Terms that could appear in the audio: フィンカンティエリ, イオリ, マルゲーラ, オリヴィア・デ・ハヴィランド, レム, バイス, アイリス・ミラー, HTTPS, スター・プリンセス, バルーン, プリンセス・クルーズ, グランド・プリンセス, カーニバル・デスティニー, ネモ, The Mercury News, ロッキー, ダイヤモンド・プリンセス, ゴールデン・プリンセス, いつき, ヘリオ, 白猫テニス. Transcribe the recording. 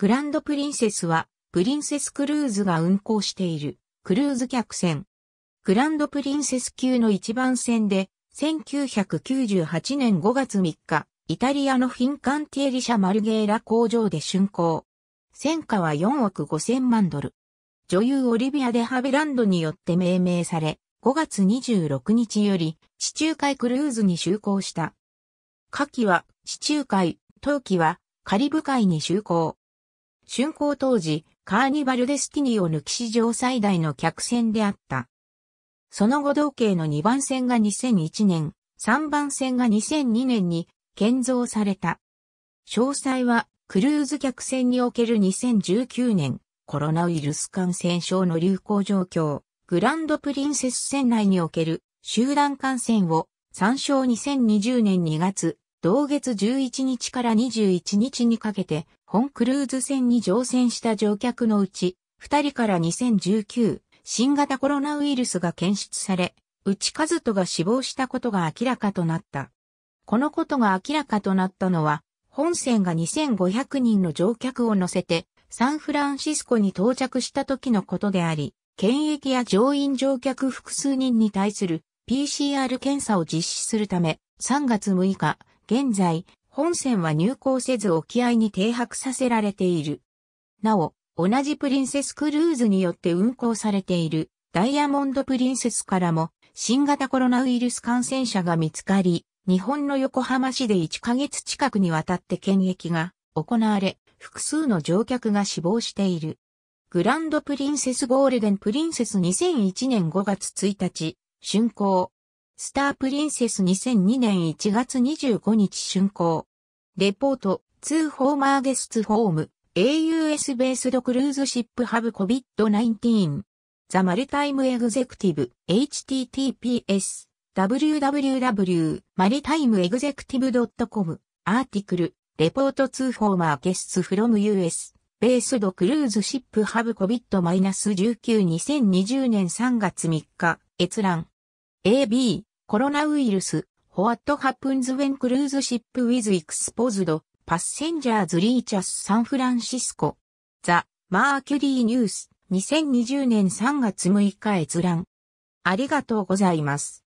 グランドプリンセスは、プリンセスクルーズが運航している、クルーズ客船。グランドプリンセス級の一番船で、1998年5月3日、イタリアのフィンカンティエリ社マルゲーラ工場で竣工。戦価は$4億5,000万。女優オリビア・デ・ハヴィランドによって命名され、5月26日より地中海クルーズに就航した。夏季は地中海、冬季はカリブ海に就航。竣工当時、カーニバル・デスティニオ抜き史上最大の客船であった。その後同型の2番船が2001年、3番船が2002年に建造された。詳細はクルーズ客船における2019年、コロナウイルス感染症の流行状況。グランドプリンセス船内における集団感染を参照2020年2月、同月11日から21日にかけて本クルーズ船に乗船した乗客のうち2人から2019新型コロナウイルスが検出され、うちカズトが死亡したことが明らかとなった。このことが明らかとなったのは本船が2500人の乗客を乗せてサンフランシスコに到着した時のことであり、検疫や乗員乗客複数人に対する PCR 検査を実施するため3月6日、現在、本船は入港せず沖合に停泊させられている。なお、同じプリンセスクルーズによって運航されているダイヤモンドプリンセスからも新型コロナウイルス感染者が見つかり、日本の横浜市で1ヶ月近くにわたって検疫が行われ、複数の乗客が死亡している。グランドプリンセスゴールデンプリンセス2001年5月1日、竣工。スタープリンセス2002年1月25日竣工。レポート、2フォーマーゲストホーム、AUS ベースドクルーズシップハブ COVID-19。The Maritime Executive、HTTPS、www.maritimeexecutive.com、アーティクル、レポート2フォーマーゲスト from US。ベースドクルーズシップハブ COVID-192020 年3月3日、閲覧。AB、コロナウイルス、What happens when cruise ship with exposed passengers reaches San Francisco? The Mercury News 2020年3月6日閲覧。ありがとうございます。